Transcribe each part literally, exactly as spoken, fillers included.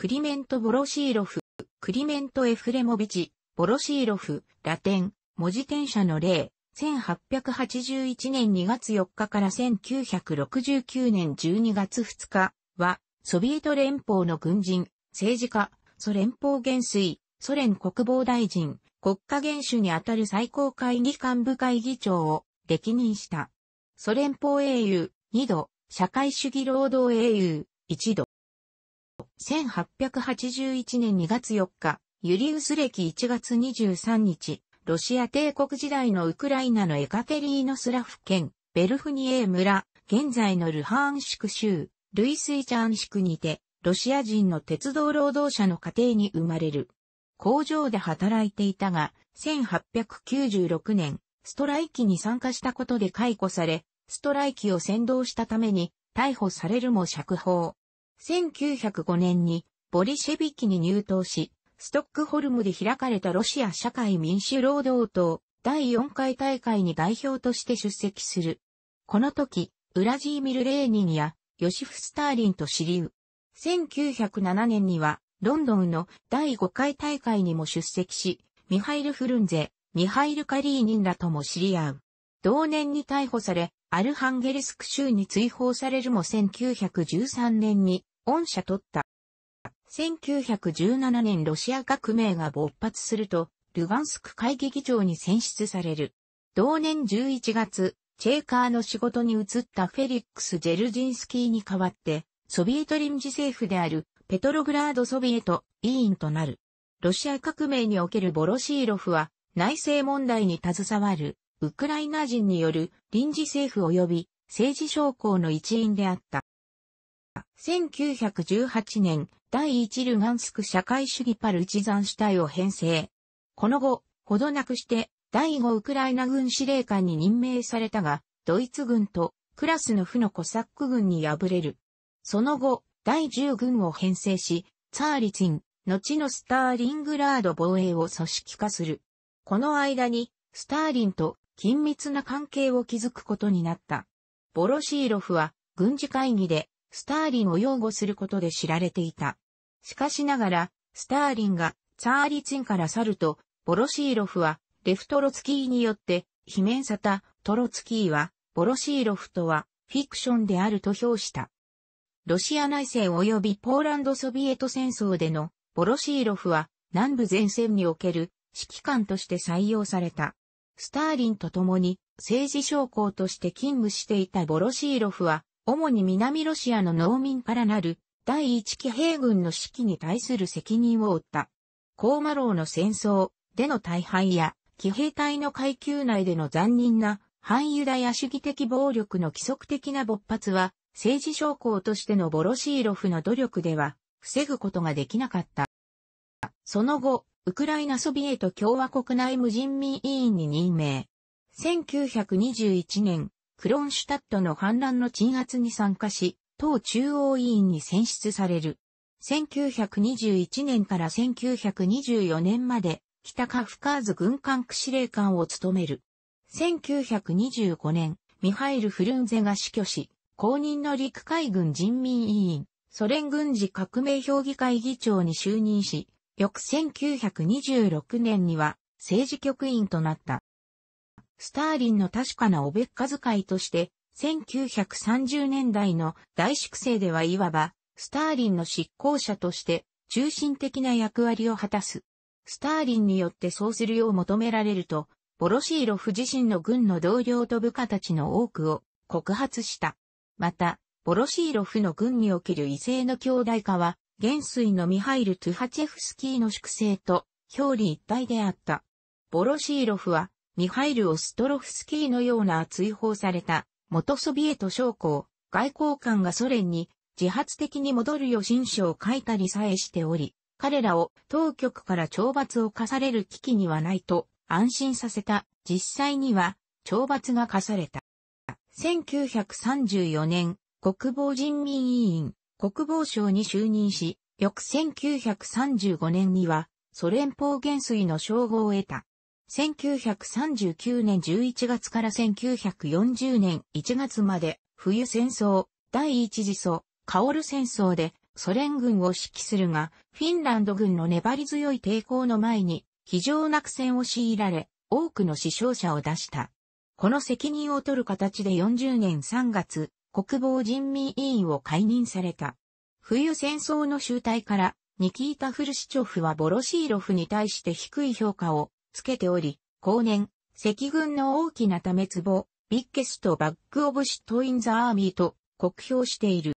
クリメント・ヴォロシーロフ、クリメント・エフレモビチ、ヴォロシーロフ、ラテン、文字転写の例、せんはっぴゃくはちじゅういちねんにがつよっかからせんきゅうひゃくろくじゅうきゅうねんじゅうにがつふつかは、ソビエト連邦の軍人、政治家、ソ連邦元帥、ソ連国防大臣、国家元首にあたる最高会議幹部会議長を歴任した。ソ連邦英雄、にど、社会主義労働英雄、いちど。せんはっぴゃくはちじゅういちねんにがつよっか、ユリウス暦いちがつにじゅうさんにち、ロシア帝国時代のウクライナのエカテリーノスラフ県、ベルフニエー村、現在のルハーンシク州、ルイスイチャンシクにて、ロシア人の鉄道労働者の家庭に生まれる。工場で働いていたが、せんはっぴゃくきゅうじゅうろくねん、ストライキに参加したことで解雇され、ストライキを扇動したために、逮捕されるも釈放。せんきゅうひゃくごねんに、ボリシェビキに入党し、ストックホルムで開かれたロシア社会民主労働党だいよんかい大会に代表として出席する。この時、ウラジーミル・レーニンや、ヨシフ・スターリンと知り合う。せんきゅうひゃくななねんには、ロンドンのだいごかい大会にも出席し、ミハイル・フルンゼ、ミハイル・カリーニンらとも知り合う。同年に逮捕され、アルハンゲルスク州に追放されるもせんきゅうひゃくじゅうさんねんに、恩赦取った。せんきゅうひゃくじゅうななねんロシア革命が勃発すると、ルガンスク会議議長に選出される。同年じゅういちがつ、チェーカーの仕事に移ったフェリックス・ジェルジンスキーに代わって、ソビエト臨時政府である、ペトログラードソビエト委員となる。ロシア革命におけるヴォロシーロフは内政問題に携わるウクライナ人による臨時政府及び政治将校の一員であった。せんきゅうひゃくじゅうはちねんだいいちルガンスク社会主義パルチザン主隊を編成。この後、ほどなくしてだいごウクライナ軍司令官に任命されたが、ドイツ軍とクラスノフのコサック軍に敗れる。その後、だいじゅうぐんを編成し、ツァーリツィン、後のスターリングラード防衛を組織化する。この間に、スターリンと緊密な関係を築くことになった。ヴォロシーロフは、軍事会議で、スターリンを擁護することで知られていた。しかしながら、スターリンが、ツァーリツィンから去ると、ヴォロシーロフは、レフトロツキーによって、罷免されたトロツキーは、ヴォロシーロフとは、フィクションであると評した。ロシア内戦及びポーランドソビエト戦争でのヴォロシーロフは南部前線における指揮官として採用された。スターリンと共に政治将校として勤務していたヴォロシーロフは主に南ロシアの農民からなるだいいち騎兵軍の指揮に対する責任を負った。コーマローの戦争での大敗や騎兵隊の階級内での残忍な反ユダヤ主義的暴力の規則的な勃発は政治将校としてのヴォロシーロフの努力では防ぐことができなかった。その後、ウクライナソビエト共和国内務人民委員に任命。せんきゅうひゃくにじゅういちねん、クロンシュタットの反乱の鎮圧に参加し、党中央委員に選出される。せんきゅうひゃくにじゅういちねんからせんきゅうひゃくにじゅうよねんまで、北カフカーズ軍管区司令官を務める。せんきゅうひゃくにじゅうごねん、ミハイル・フルンゼが死去し、後任の陸海軍人民委員、ソ連軍事革命評議会議長に就任し、翌せんきゅうひゃくにじゅうろくねんには政治局員となった。スターリンの確かなおべっか遣いとして、せんきゅうひゃくさんじゅうねんだいの大粛清ではいわば、スターリンの執行者として中心的な役割を果たす。スターリンによってそうするよう求められると、ヴォロシーロフ自身の軍の同僚と部下たちの多くを告発した。また、ヴォロシーロフの軍における異性の兄弟化は、元帥のミハイル・トゥハチェフスキーの粛清と表裏一体であった。ヴォロシーロフは、ミハイル・オストロフスキーのような追放された、元ソビエト将校、外交官がソ連に自発的に戻るよう親書を書いたりさえしており、彼らを当局から懲罰を課される危機にはないと安心させた。実際には、懲罰が課された。せんきゅうひゃくさんじゅうよねん、国防人民委員、国防相に就任し、翌せんきゅうひゃくさんじゅうごねんには、ソ連邦元帥の称号を得た。せんきゅうひゃくさんじゅうきゅうねんじゅういちがつからせんきゅうひゃくよんじゅうねんいちがつまで、冬戦争、第一次ソ・カオル戦争で、ソ連軍を指揮するが、フィンランド軍の粘り強い抵抗の前に、非常な苦戦を強いられ、多くの死傷者を出した。この責任を取る形でよんじゅうねんさんがつ、国防人民委員を解任された。冬戦争の終退から、ニキータ・フルシチョフはボロシーロフに対して低い評価をつけており、後年、赤軍の大きなため壺、ビッケスト・バッグ・オブ・シット・イン・ザ・アーミーと酷評している。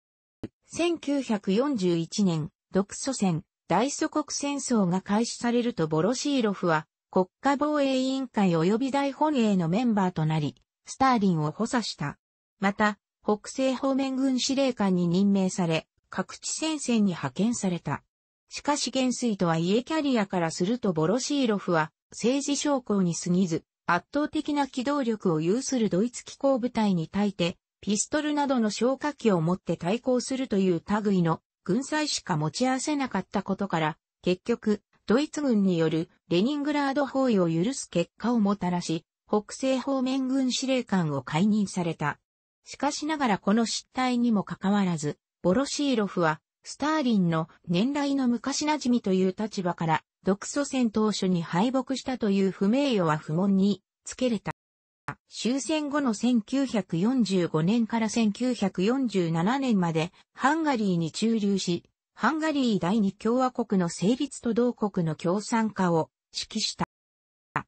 せんきゅうひゃくよんじゅういちねん、独ソ戦、大祖国戦争が開始されるとボロシーロフは、国家防衛委員会及び大本営のメンバーとなり、スターリンを補佐した。また、北西方面軍司令官に任命され、各地戦線に派遣された。しかし元帥とはいえキャリアからするとボロシーロフは政治将校に過ぎず圧倒的な機動力を有するドイツ機甲部隊に対してピストルなどの消火器を持って対抗するという類の軍隊しか持ち合わせなかったことから結局ドイツ軍によるレニングラード包囲を許す結果をもたらし北西方面軍司令官を解任された。しかしながらこの失態にもかかわらずボロシーロフはスターリンの年来の昔馴染みという立場から、独ソ戦当初に敗北したという不名誉は不問につけれた。終戦後のせんきゅうひゃくよんじゅうごねんからせんきゅうひゃくよんじゅうななねんまで、ハンガリーに駐留し、ハンガリー第二共和国の成立と同国の共産化を指揮した。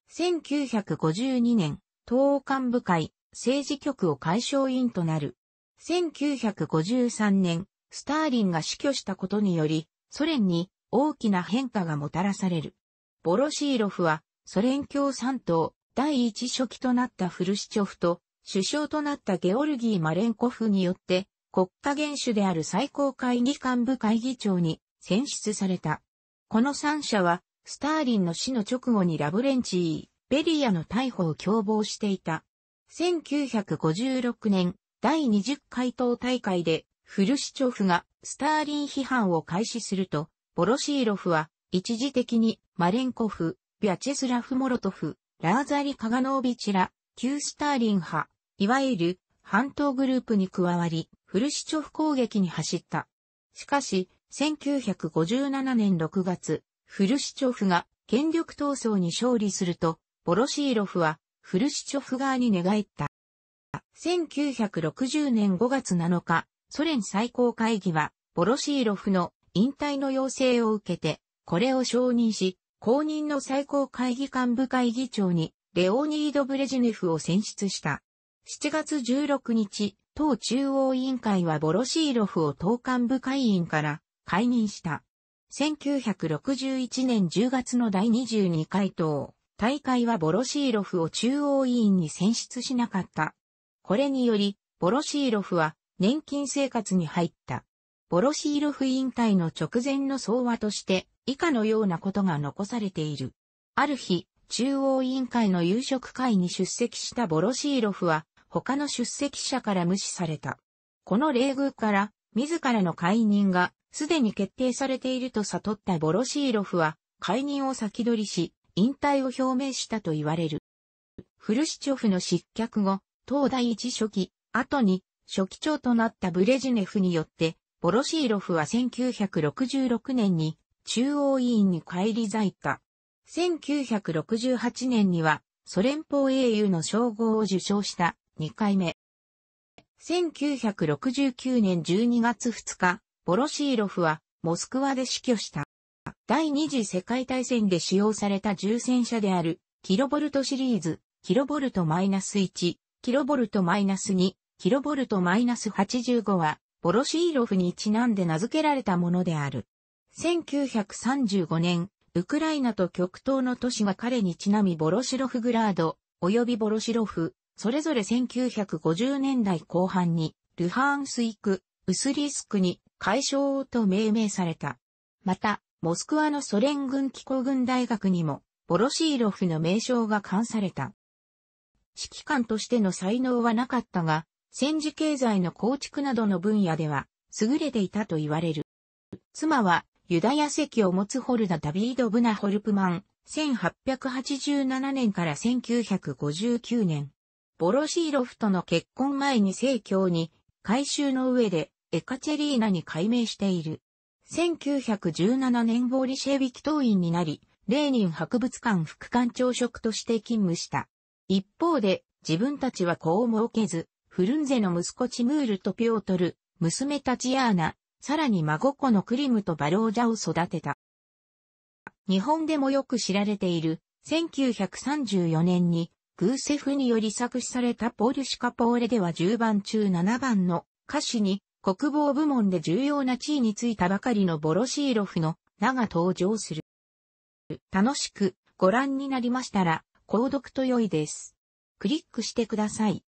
せんきゅうひゃくごじゅうにねん、東欧幹部会、政治局を解消委員となる。せんきゅうひゃくごじゅうさんねん、スターリンが死去したことにより、ソ連に大きな変化がもたらされる。ボロシーロフは、ソ連共産党第一書記となったフルシチョフと、首相となったゲオルギー・マレンコフによって、国家元首である最高会議幹部会議長に選出された。このさん者は、スターリンの死の直後にラブレンチー・ベリアの逮捕を共謀していた。せんきゅうひゃくごじゅうろくねん、だいにじゅっかい党大会で、フルシチョフがスターリン批判を開始すると、ボロシーロフは一時的にマレンコフ、ヴィャチェスラフ・モロトフ、ラーザリ・カガノービチら、旧スターリン派、いわゆる反党グループに加わり、フルシチョフ攻撃に走った。しかし、せんきゅうひゃくごじゅうななねんろくがつ、フルシチョフが権力闘争に勝利すると、ボロシーロフはフルシチョフ側に寝返った。せんきゅうひゃくろくじゅうねんごがつなのか、ソ連最高会議は、ボロシーロフの引退の要請を受けて、これを承認し、後任の最高会議幹部会議長に、レオニード・ブレジネフを選出した。しちがつじゅうろくにち、党中央委員会はボロシーロフを党幹部会員から解任した。せんきゅうひゃくろくじゅういちねんじゅうがつのだいにじゅうにかい党大会はボロシーロフを中央委員に選出しなかった。これにより、ボロシーロフは、年金生活に入った。ボロシーロフ委員会の直前の総和として以下のようなことが残されている。ある日、中央委員会の夕食会に出席したボロシーロフは他の出席者から無視された。この冷遇から自らの解任がすでに決定されていると悟ったボロシーロフは解任を先取りし引退を表明したと言われる。フルシチョフの失脚後、党第一書記、後に書記長となったブレジネフによって、ボロシーロフはせんきゅうひゃくろくじゅうろくねんに中央委員に返り咲いた。せんきゅうひゃくろくじゅうはちねんにはソ連邦英雄の称号を受賞したにかいめ。せんきゅうひゃくろくじゅうきゅうねんじゅうにがつふつか、ボロシーロフはモスクワで死去した。第二次世界大戦で使用された重戦車であるキロボルトシリーズ、キロボルト マイナスいち、キロボルト マイナスに、キロボルト マイナスはちじゅうご は、ボロシーロフにちなんで名付けられたものである。せんきゅうひゃくさんじゅうごねん、ウクライナと極東の都市が彼にちなみボロシロフグラード、及びボロシロフ、それぞれせんきゅうひゃくごじゅうねんだいこう半に、ルハンスイク、ウスリースクに、改称と命名された。また、モスクワのソ連軍機甲軍大学にも、ボロシーロフの名称が冠された。指揮官としての才能はなかったが、戦時経済の構築などの分野では優れていたと言われる。妻はユダヤ籍を持つホルダ・ダビードブナ・ホルプマン、せんはっぴゃくはちじゅうななねんからせんきゅうひゃくごじゅうきゅうねん。ボロシーロフとの結婚前に正教に改宗の上でエカチェリーナに改名している。せんきゅうひゃくじゅうななねんボーリシェヴィキ党員になり、レーニン博物館副館長職として勤務した。一方で、自分たちは子を設けず、フルンゼの息子チムールとピョートル、娘タチアーナ、さらに孫子のクリムとバロージャを育てた。日本でもよく知られている、せんきゅうひゃくさんじゅうよねんに、グーセフにより作詞されたポールシュカポーレではじゅうばんちゅうななばんの歌詞に、国防部門で重要な地位についたばかりのボロシーロフの名が登場する。楽しくご覧になりましたら、購読と良いです。クリックしてください。